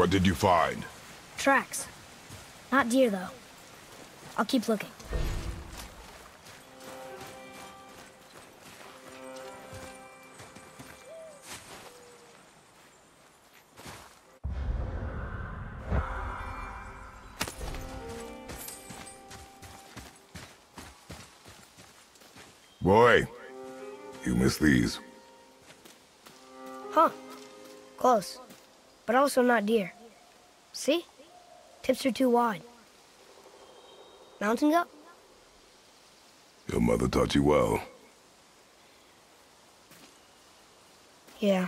What did you find? Tracks. Not deer, though. I'll keep looking. Boy, you missed these. Huh. Close. But also not deer. See? Tips are too wide. Mountain goat? Your mother taught you well. Yeah.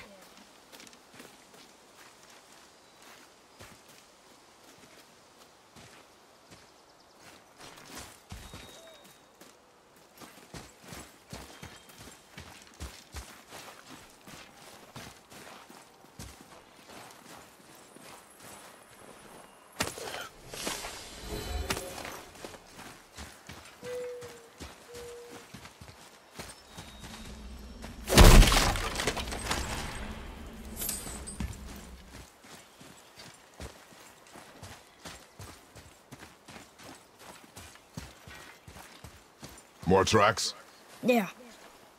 More tracks? Yeah,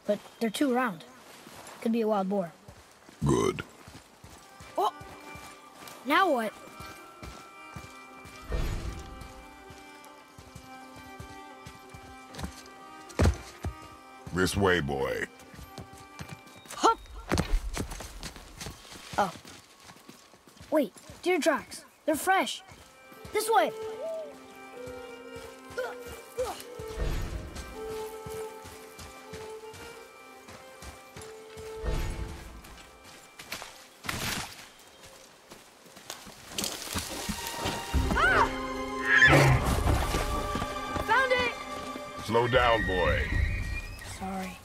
but they're too round. Could be a wild boar. Good. Oh! Now what? This way, boy. Hup! Oh. Wait, deer tracks. They're fresh. This way! Slow down, boy. Sorry.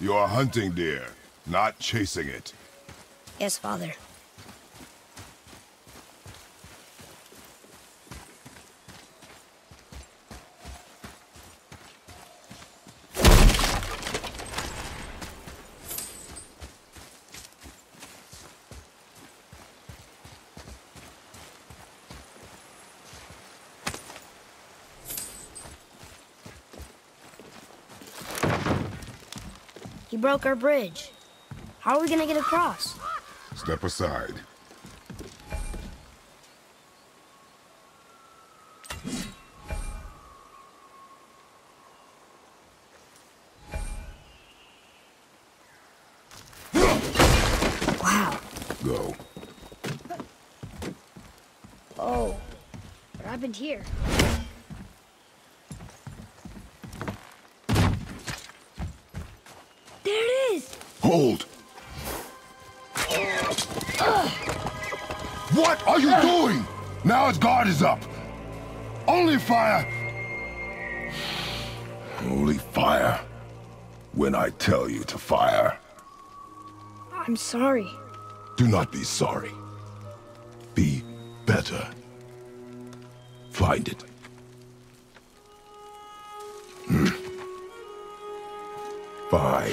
You are hunting deer, not chasing it. Yes, Father. He broke our bridge. How are we gonna get across? Step aside. Wow. Go. Oh, what happened here? Hold! What are you doing? Now his guard is up. Only fire. Only fire. When I tell you to fire. I'm sorry. Do not be sorry. Be better. Find it. Find it.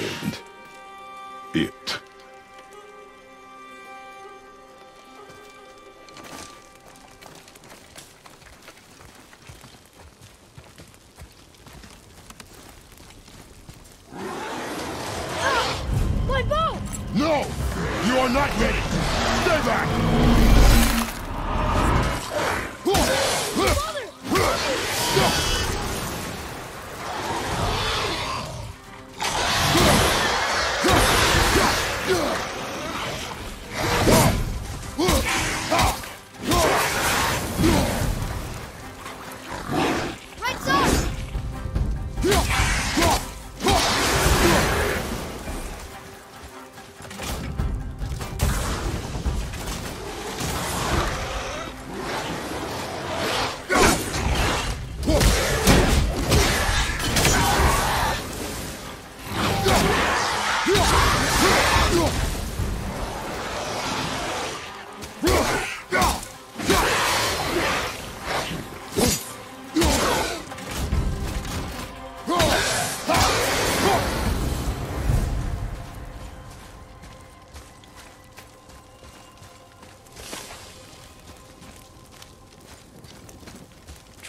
Ah! My bow! No! You are not ready! Stay back! Father! No!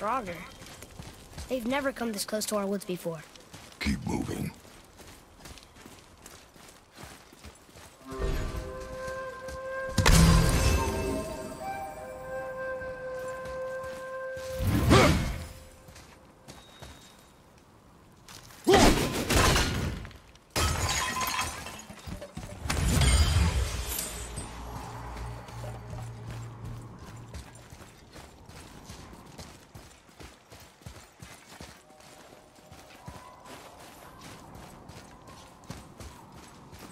stronger. They've never come this close to our woods before. Keep moving.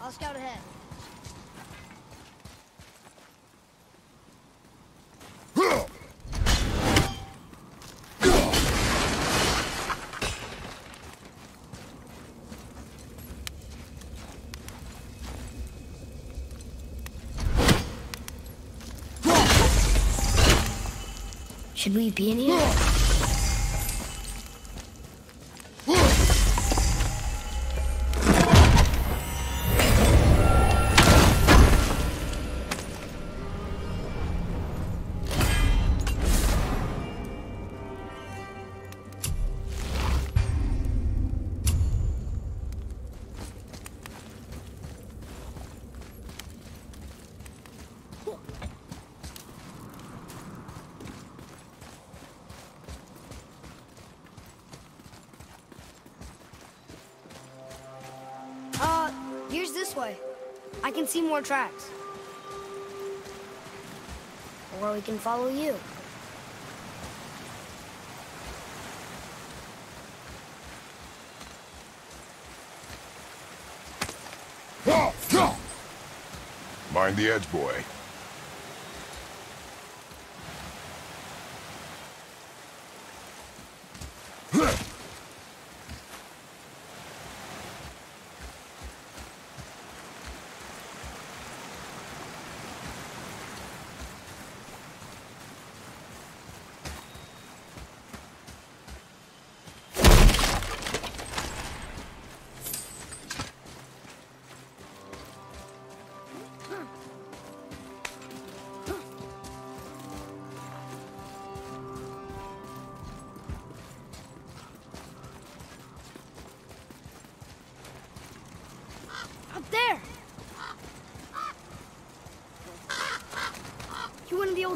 I'll scout ahead. Should we be in here? Here's this way. I can see more tracks. Or we can follow you. Mind the edge, boy.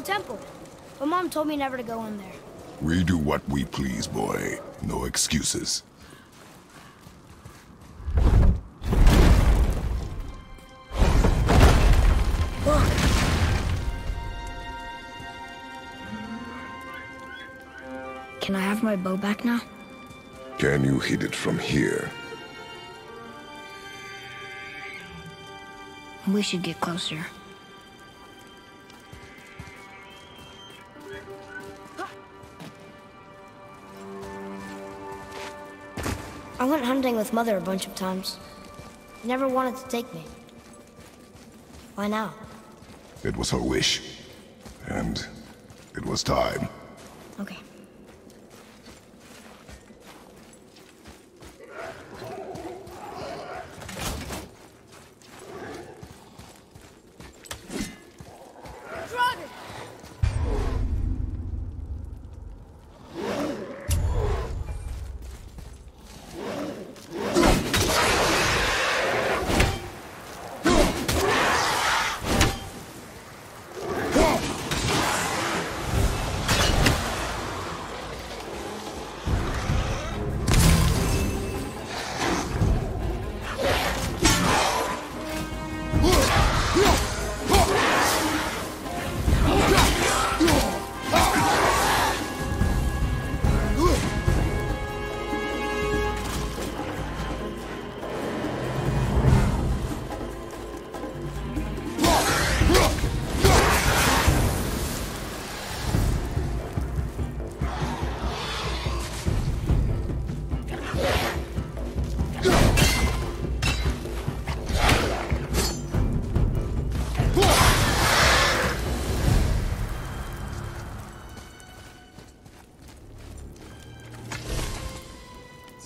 Temple, but Mom told me never to go in there. We do what we please, boy. No excuses. Can I have my bow back now? Can you hit it from here? We should get closer. I went hunting with Mother a bunch of times. She never wanted to take me. Why now? It was her wish. And it was time. Okay.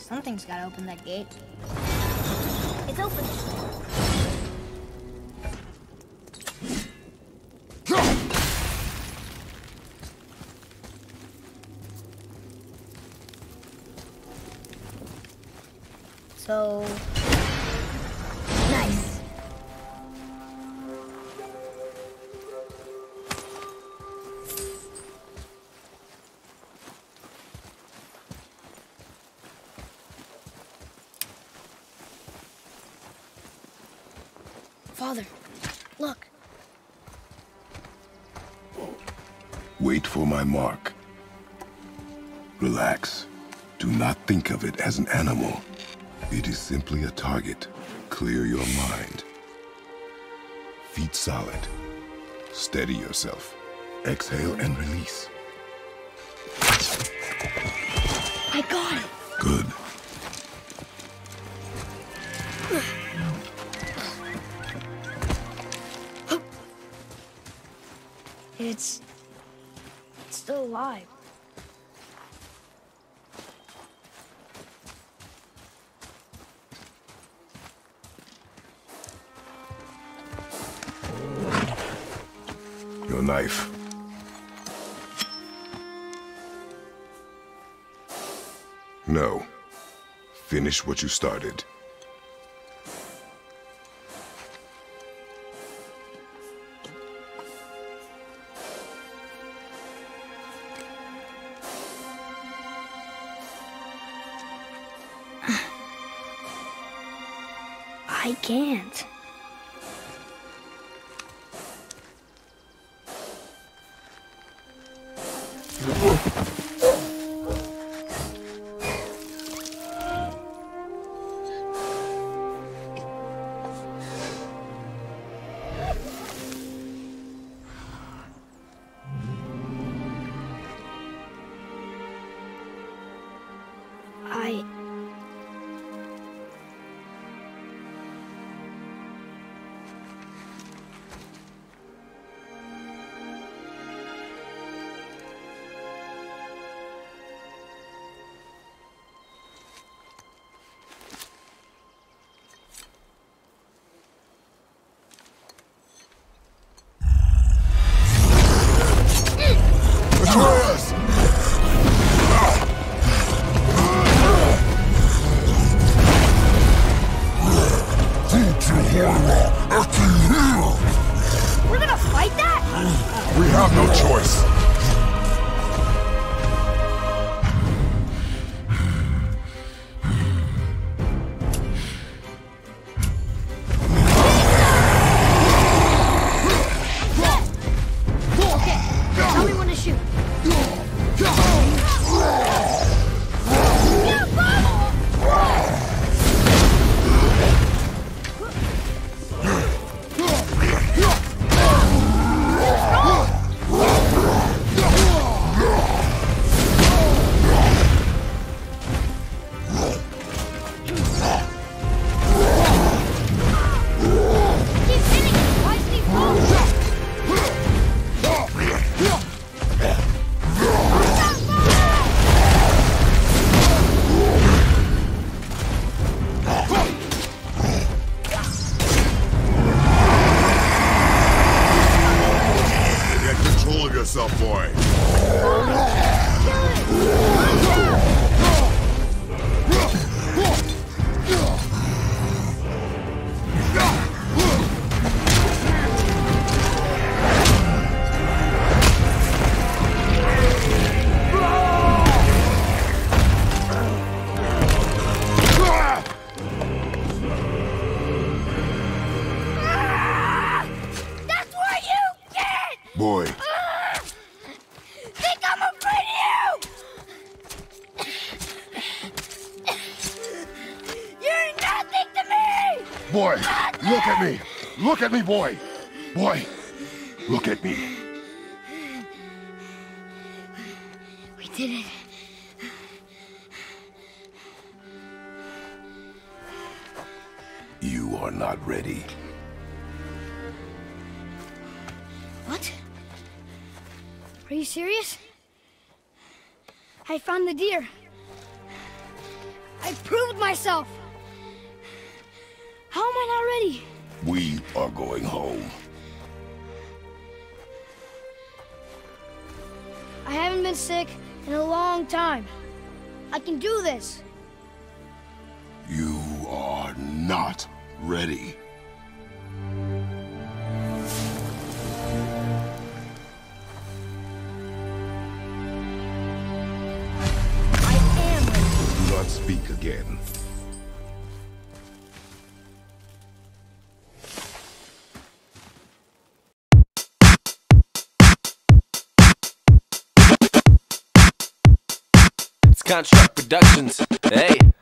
Something's gotta open that gate. It's open. so nice. Father, look. Wait for my mark. Relax. Do not think of it as an animal. It is simply a target. Clear your mind. Feet solid. Steady yourself. Exhale and release. I got it. Good. It's still alive. Knife. No. Finish what you started. I can't. Look at me, boy! Boy, look at me. We did it. You are not ready. What? Are you serious? I found the deer. I proved myself. How am I not ready? We are going home. I haven't been sick in a long time. I can do this. You are not ready. Speak again. It's Construct Productions. Hey.